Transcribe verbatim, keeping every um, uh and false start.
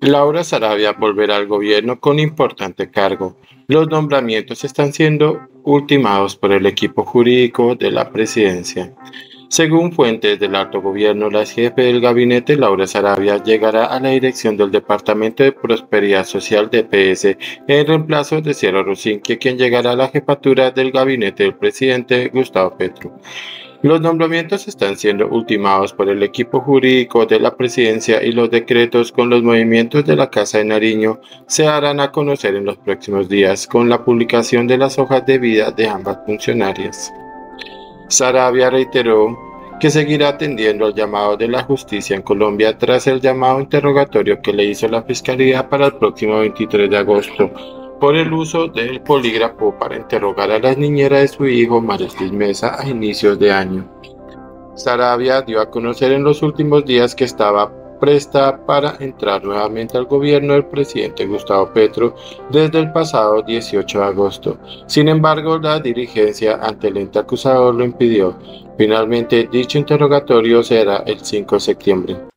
Laura Sarabia volverá al gobierno con importante cargo. Los nombramientos están siendo ultimados por el equipo jurídico de la presidencia. Según fuentes del alto gobierno, la jefe del gabinete Laura Sarabia llegará a la dirección del Departamento de Prosperidad Social D P S en reemplazo de Cielo Rusinque, quien llegará a la jefatura del gabinete del presidente Gustavo Petro. Los nombramientos están siendo ultimados por el equipo jurídico de la presidencia y los decretos con los movimientos de la Casa de Nariño se harán a conocer en los próximos días con la publicación de las hojas de vida de ambas funcionarias. Sarabia reiteró que seguirá atendiendo al llamado de la justicia en Colombia tras el llamado interrogatorio que le hizo la Fiscalía para el próximo veintitrés de agosto por el uso del polígrafo para interrogar a la niñera de su hijo Marestín Mesa a inicios de año. Sarabia dio a conocer en los últimos días que estaba presta para entrar nuevamente al gobierno del presidente Gustavo Petro desde el pasado dieciocho de agosto. Sin embargo, la dirigencia ante el ente acusador lo impidió. Finalmente, dicho interrogatorio será el cinco de septiembre.